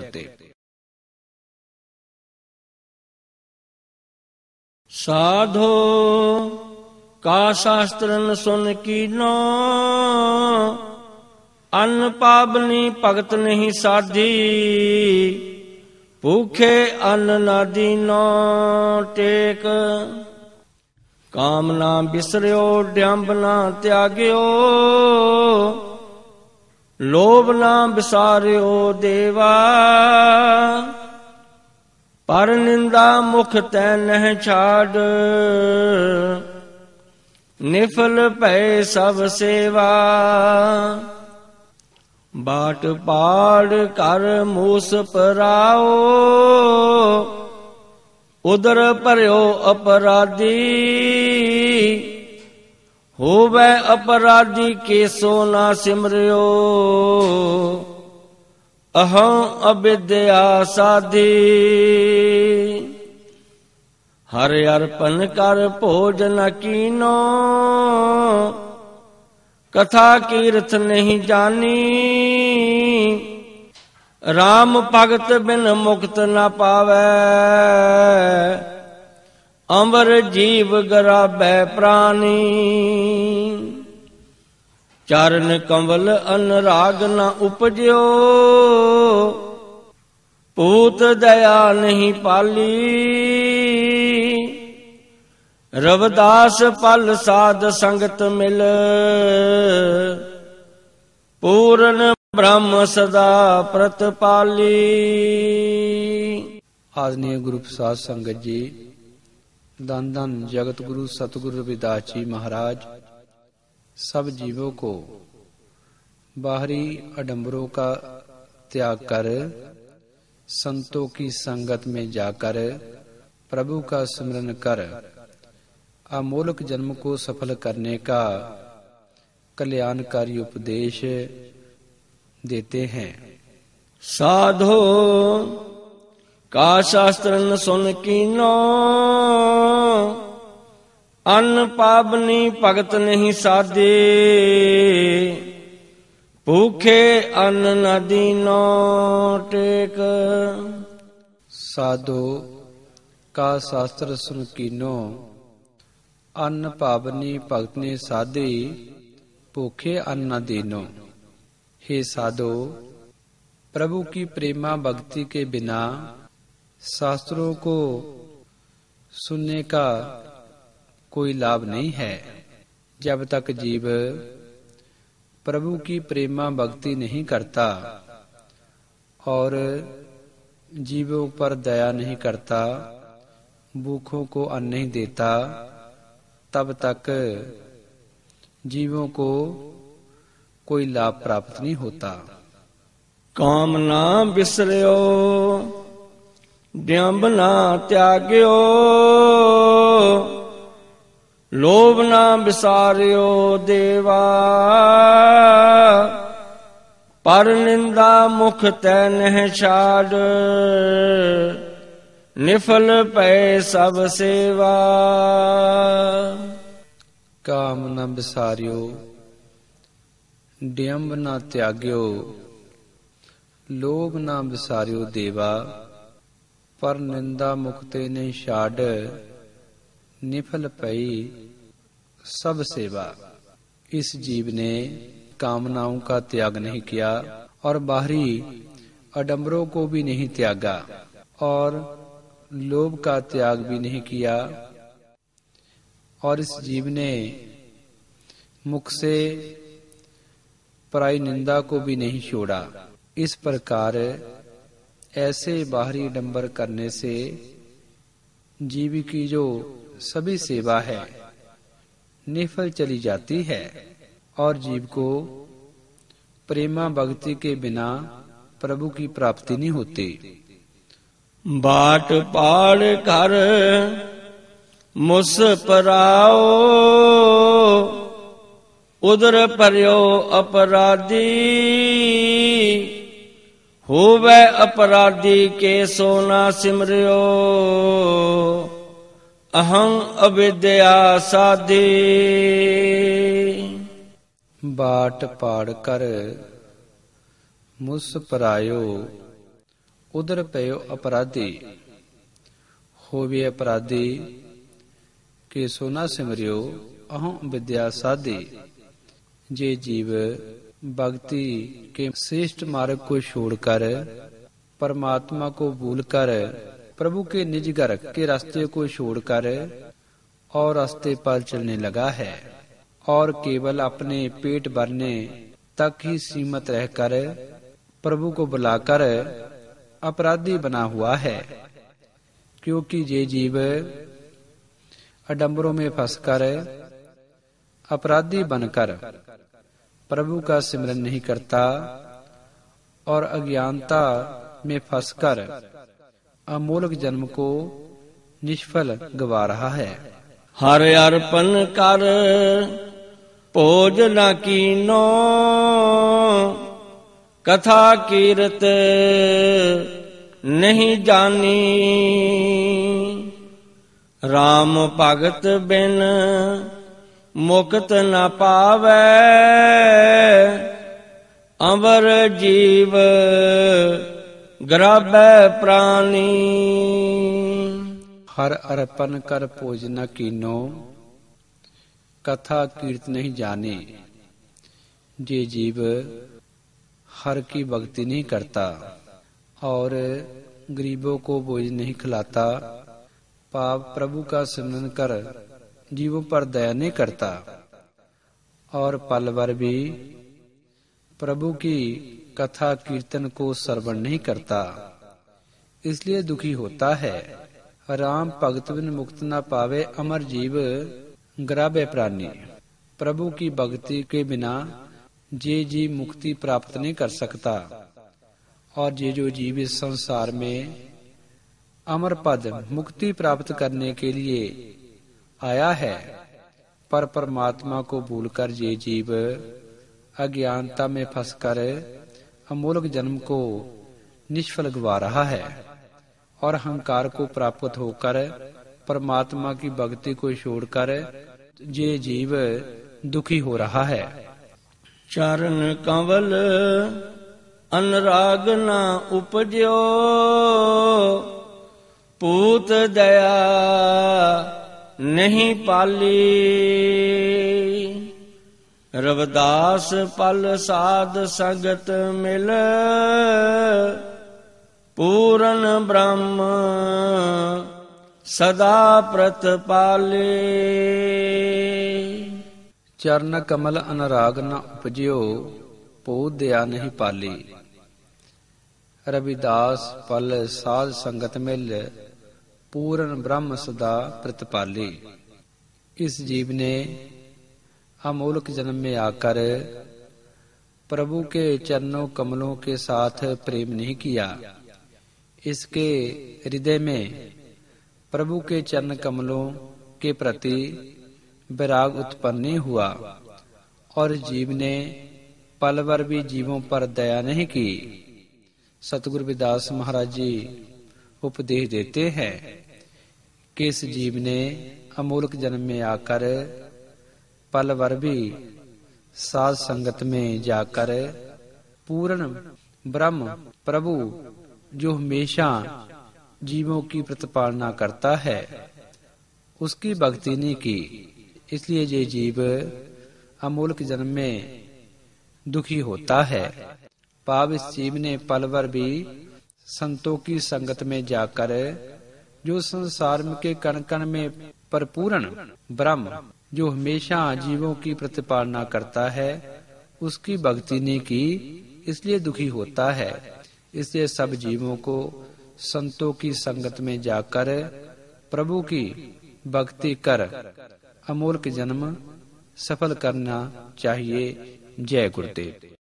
करते। साधो का शास्त्रन सुन कीनो, अन्न पावनी भगत नहीं साधी। भूखे अन्न न दीनो टेक, कामना बिसरियो ड्यांबना त्यागियो। लोभ ना बिसारियो देवा, पर निंदा मुख तै नह छाड़। निफल भय सब सेवा, बाट पाड़ कर मूस पराओ। उदर भरयो अपराधी, होवै अपराधी केसो ना सिमरियो। अहं अविद्या साधी, हर अर्पण कर भोजन कीनो। कथा कीर्थ नहीं जानी, राम भगत बिन मुक्त न पावै। अमर जीव गराबै प्राणी, चरण कंवल अनुराग न उपजो। पूत दया नहीं पाली, रविदास पल साध संगत मिल। पूर्ण ब्रह्म सदा प्रतिपाली। आदरणीय गुरु प्रसाद संगत जी, धन धन जगत गुरु सतगुरु रविदास जी महाराज सब जीवों को बाहरी आडंबरों का त्याग कर संतों की संगत में जाकर प्रभु का स्मरण कर अमोलक जन्म को सफल करने का कल्याणकारी उपदेश देते हैं। साधो का शास्त्रन सुन कीनो, अन्न पावनी भगत नहीं साधे। भूखे अन्न न दीनो टेक। साधो का शास्त्र सुन कीनो, अन्न पावनी भगत ने साधे। भूखे अन्न न दीनो। हे साधो, प्रभु की प्रेमा भक्ति के बिना शास्त्रों को सुनने का कोई लाभ नहीं है। जब तक जीव प्रभु की प्रेमा भक्ति नहीं करता और जीवों पर दया नहीं करता, भूखों को अन्न नहीं देता, तब तक जीवों को कोई लाभ प्राप्त नहीं होता। कामना बिसरियो ड्यांबना त्यागियो। लोभ ना बिसारियो देवा, पर निंदा मुख तै नहिं छाड़। निफल पै सब सेवा, काम ना बिसारियो ड्यांब ना त्यागियो। लोभ ना बिसारियो देवा, पर निंदा मुख तै नहिं छाड़। निफल पई सब सेवा। इस जीव ने कामनाओं का त्याग नहीं किया और बाहरी आडंबरों को भी नहीं त्यागा और लोभ का त्याग भी नहीं किया, और इस जीव ने मुख से पराई निंदा को भी नहीं छोड़ा। इस प्रकार ऐसे बाहरी आडंबर करने से जीव की जो सभी सेवा है निफल चली जाती है और जीव को प्रेमा भक्ति के बिना प्रभु की प्राप्ति नहीं होती। बाट पाड़ कर मुसपराओ। उदर परयो अपराधी, होवै अपराधी के सोना सिमरियो। अहं अविद्या साधी, बाट पाड़ कर मुस परायो। उधर पयो अपराधी होवे अपराधी के सोना सिमरियो अहम विद्या साधी। जे जीव भक्ति के श्रेष्ठ मार्ग को छोड़कर परमात्मा को भूलकर प्रभु के निज घर के रास्ते को छोड़कर और रास्ते पर चलने लगा है और केवल अपने पेट भरने तक ही सीमित रहकर प्रभु को बुलाकर अपराधी बना हुआ है, क्योंकि ये जीव अडंबरों में फंसकर अपराधी बनकर प्रभु का सिमरन नहीं करता और अज्ञानता में फंसकर अमूलक जन्म को निष्फल गवा रहा है। हर अर्पण कर भोज न कीनो कथा कीरत नहीं जानी, राम भगत बिन मुक्त न पावे अमर जीव ग्रभ प्राणी। हर अर्पण कर पूजना कीनो कथा कीर्त नहीं जाने, जे जीव हर की भक्ति नहीं करता और गरीबों को भोज नहीं खिलाता, पाप प्रभु का स्मरण कर जीवों पर दया नहीं करता और पल भर भी प्रभु की कथा कीर्तन को श्रवण नहीं करता, इसलिए दुखी होता है। राम भगत बिन मुक्त न पावे अमर जीव ग्राभ्य प्राणी। प्रभु की भक्ति के बिना जे जीव मुक्ति प्राप्त नहीं कर सकता और जे जो जीव इस संसार में अमर पद मुक्ति प्राप्त करने के लिए आया है, पर परमात्मा को भूलकर ये जीव अज्ञानता में फंसकर अमूलक जन्म को निष्फल गवा रहा है और अहंकार को प्राप्त होकर परमात्मा की भक्ति को छोड़कर ये जीव दुखी हो रहा है। चरण कमल अनुराग ना उपजो पूत दया नहीं पाली, रविदास पल साध संगत मिल पूरन ब्रह्म सदा प्रतिपाले। चरण कमल अनुराग न उपजियो पूत दया नहीं पाली, रविदास पल साध संगत मिल पूरन ब्रह्म सदा प्रतिपाले। इस जीव ने अमूलक जन्म में आकर प्रभु के चरणों कमलों के साथ प्रेम नहीं किया, इसके हृदय में प्रभु के चरण कमलों के प्रति विराग उत्पन्न नहीं हुआ और जीव ने पलवर भी जीवों पर दया नहीं की। सतगुरु रवि दास महाराज जी उपदेश देते हैं कि इस जीव ने अमूलक जन्म में आकर पलवर भी साध संगत में जाकर पूर्ण ब्रह्म प्रभु जो हमेशा जीवों की प्रतिपालना करता है उसकी भक्ति नहीं की, इसलिए ये जीव अमूलक जन्म में दुखी होता है। पाप इस जीव ने पलवर भी संतों की संगत में जाकर जो संसार के कण कण में परिपूर्ण ब्रह्म जो हमेशा जीवों की प्रतिपालना करता है उसकी भक्ति नहीं की, इसलिए दुखी होता है। इसलिए सब जीवों को संतों की संगत में जाकर प्रभु की भक्ति कर अमूलक जन्म सफल करना चाहिए। जय गुरुदेव।